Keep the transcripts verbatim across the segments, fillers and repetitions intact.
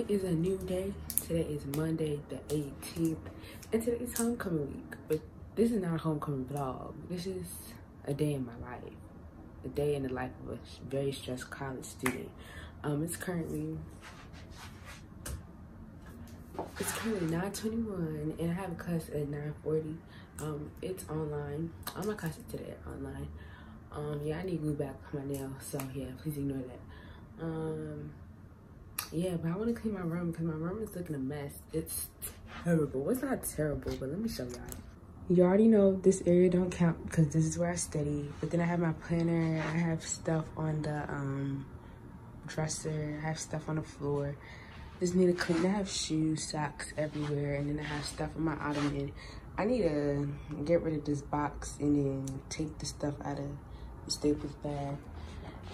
It is a new day. Today is Monday the eighteenth, and today is homecoming week. But this is not a homecoming vlog. This is a day in my life, a day in the life of a very stressed college student. Um, it's currently it's currently nine twenty-one, and I have a class at nine forty. Um, it's online. All my classes today are online. Um, yeah, I need glue back on my nails, so yeah, please ignore that. Um. Yeah, but I want to clean my room because my room is looking a mess. It's terrible. It's not terrible, but let me show y'all. You already know this area don't count because this is where I study. But then I have my planner. I have stuff on the um, dresser. I have stuff on the floor. Just need to clean. I have shoes, socks everywhere. And then I have stuff on my ottoman. I need to get rid of this box and then take the stuff out of the Staples bag.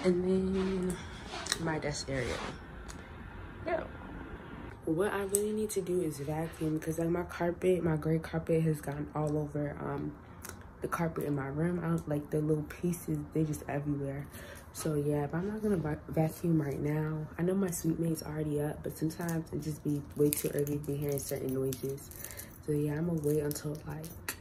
And then my desk area. Yeah. What I really need to do is vacuum because like my carpet, my gray carpet has gotten all over um the carpet in my room. I don't, like the little pieces, they just everywhere. So yeah, but I'm not gonna vacuum right now. I know my sweet mate's already up, but sometimes it just be way too early to be hearing certain noises. So yeah, I'm gonna wait until like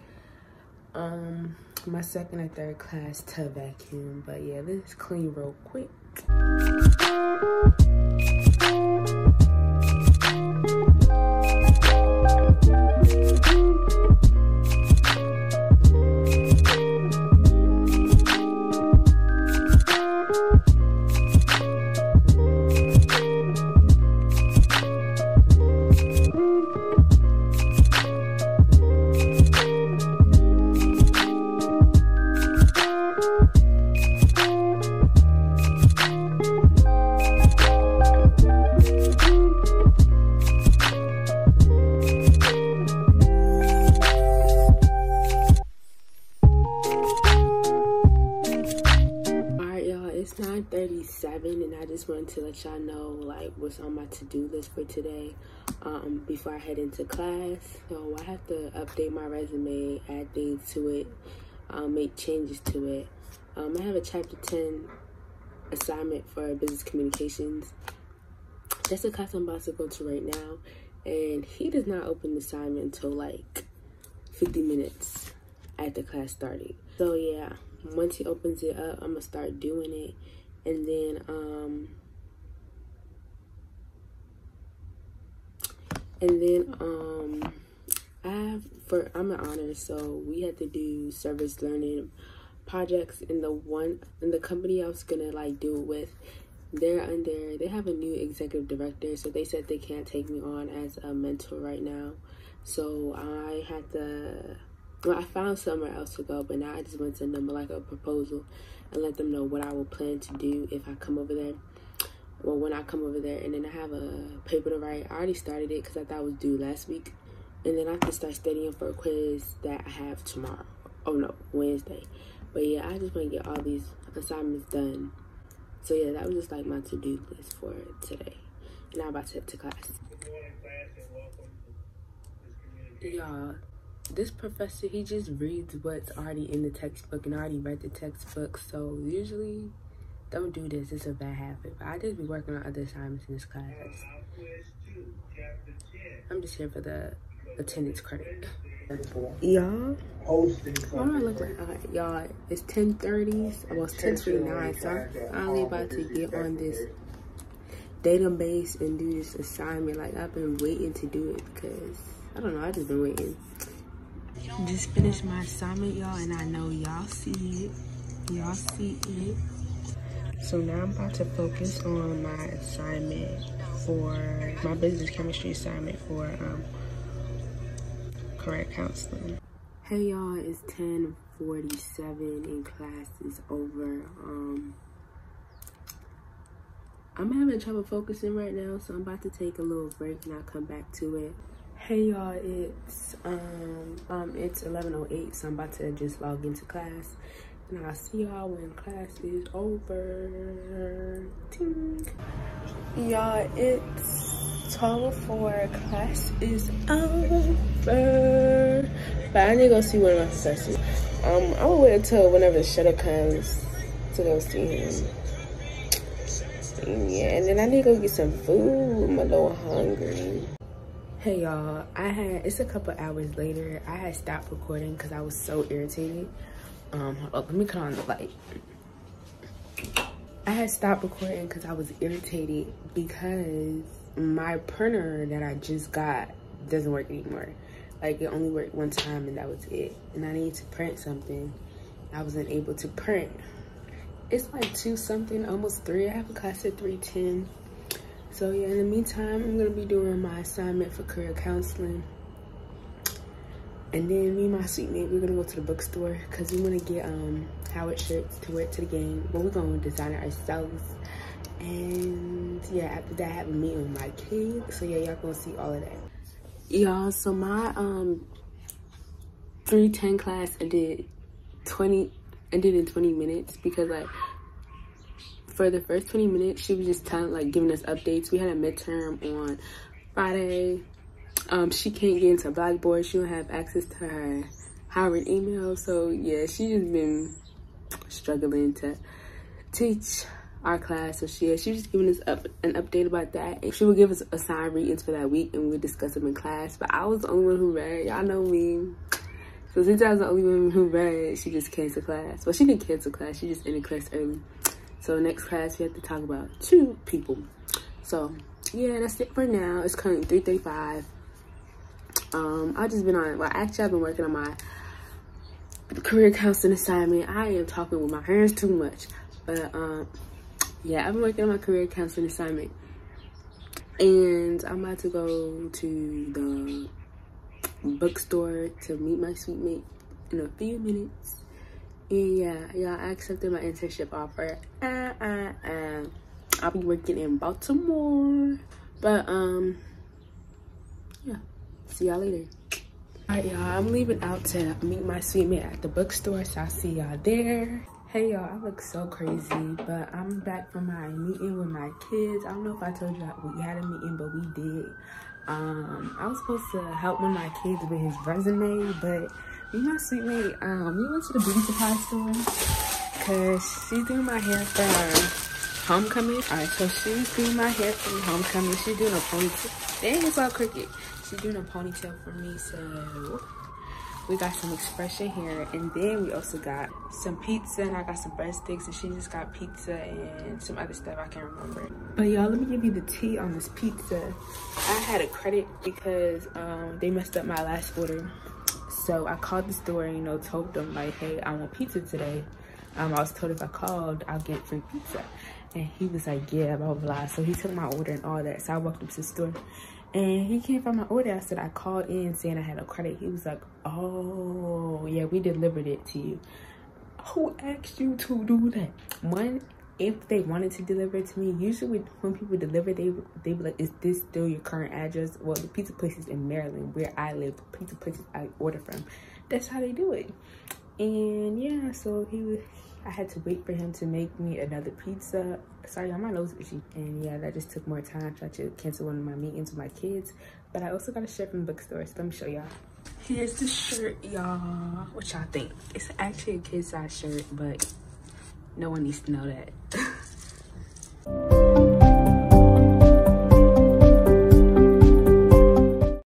um my second or third class to vacuum. But yeah, let's clean real quick. nine thirty-seven, and I just wanted to let y'all know like what's on my to-do list for today um before I head into class. So I have to update my resume, add things to it, um, make changes to it. um I have a chapter ten assignment for business communications. That's the class I'm about to go to right now, and he does not open the assignment until like fifty minutes after class started. So yeah, once he opens it up, I'm gonna start doing it. And then, um, and then, um, I have for, I'm an honor, so we had to do service learning projects in the one, in the company I was gonna like do it with. They're under, they have a new executive director, so they said they can't take me on as a mentor right now. So I had to, well, I found somewhere else to go, but now I just want to send them like a proposal and let them know what I will plan to do if I come over there, or when I come over there. And then I have a paper to write. I already started it because I thought it was due last week. And then I have to start studying for a quiz that I have tomorrow. Oh no, Wednesday. But yeah, I just want to get all these assignments done. So yeah, that was just like my to-do list for today. And I'm about to head to class. Good morning, class, and welcome to this community. Y'all, this professor, he just reads what's already in the textbook, and I already read the textbook, so usually don't do this. It's a bad habit, but I just be working on other assignments in this class. I'm just here for the attendance credit. Y'all, what am I looking at? Y'all, it's ten thirty, almost ten twenty-nine, so I'm finally about to get on this database and do this assignment. Like, I've been waiting to do it because, I don't know, I've just been waiting. Just finished my assignment, y'all, and I know y'all see it. Y'all see it. So now I'm about to focus on my assignment for, my business chemistry assignment for um, career counseling. Hey, y'all, it's ten forty-seven and class is over. Um, I'm having trouble focusing right now, so I'm about to take a little break and I'll come back to it. Hey y'all, it's um um it's eleven oh eight, so I'm about to just log into class, and I'll see y'all when class is over. Y'all, it's twelve oh four, class is over, but I need to go see one of my professors. Um, I'm gonna wait until whenever the shutter comes to go see him. interesting. Yeah, and then I need to go get some food. I'm a little hungry. Hey y'all, I had it's a couple hours later. I had stopped recording because I was so irritated. Um, hold up, let me cut on the light. I had stopped recording because I was irritated because my printer that I just got doesn't work anymore. Like, it only worked one time and that was it. And I needed to print something. I wasn't able to print. It's like two something, almost three. I have a class at three ten. So yeah, in the meantime, I'm gonna be doing my assignment for career counseling. And then me and my sweet mate, we're gonna go to the bookstore because we wanna get um Howard shirts to wear to the game. But we're gonna design it ourselves. And yeah, after that I have a meeting with my kid. So yeah, y'all gonna see all of that. Y'all, so my um three ten class ended twenty ended in twenty minutes because like for the first twenty minutes she was just telling like giving us updates. We had a midterm on Friday. Um she can't get into Blackboard, she don't have access to her Howard email, so yeah, she just been struggling to teach our class. So she, she was just giving us up an update about that. And she would give us assigned readings for that week and we would discuss them in class. But I was the only one who read. Y'all know me. So since I was the only one who read, she just canceled class. Well, she didn't cancel class. She just ended class early. So next class, we have to talk about two people. So yeah, that's it for now. It's currently three thirty-five. Um, I've just been on, well, actually I've been working on my career counseling assignment. I am talking with my hands too much. But, um... yeah, I've been working on my career counseling assignment. And I'm about to go to the bookstore to meet my sweet mate in a few minutes. And yeah, y'all, I accepted my internship offer. Uh, uh, uh. I'll be working in Baltimore. But, um, yeah, see y'all later. All right, y'all, I'm leaving out to meet my sweet mate at the bookstore, so I'll see y'all there. Hey y'all, I look so crazy, but I'm back from my meeting with my kids. I don't know if I told you we had a meeting, but we did. Um, I was supposed to help one of my kids with his resume, but me and my sweet mate, um, we went to the beauty supply store because she's doing my hair for homecoming. All right, so she's doing my hair for homecoming. She's doing a ponytail. Dang, it's all crooked. She's doing a ponytail for me, so... we got some expression hair, and then we also got some pizza, and I got some breadsticks, and she just got pizza and some other stuff I can't remember. But y'all, let me give you the tea on this pizza. I had a credit because um, they messed up my last order. So I called the store and, you know, told them like, hey, I want pizza today. Um, I was told if I called, I'll get free pizza. And he was like, yeah, blah, blah, blah. So he took my order and all that. So I walked up to the store. And he can't find my order. I said, I called in saying I had no credit. He was like, oh, yeah, we delivered it to you. Who asked you to do that? One, if they wanted to deliver it to me, usually when people deliver, they they be like, is this still your current address? Well, the pizza place is in Maryland, where I live. The pizza places I order from. That's how they do it. And, yeah, so he was... I had to wait for him to make me another pizza. Sorry, my nose is itchy. And yeah, that just took more time. I tried to cancel one of my meetings with my kids. But I also got a shirt from the bookstore, so let me show y'all. Here's the shirt, y'all. What y'all think? It's actually a kid size shirt, but no one needs to know that.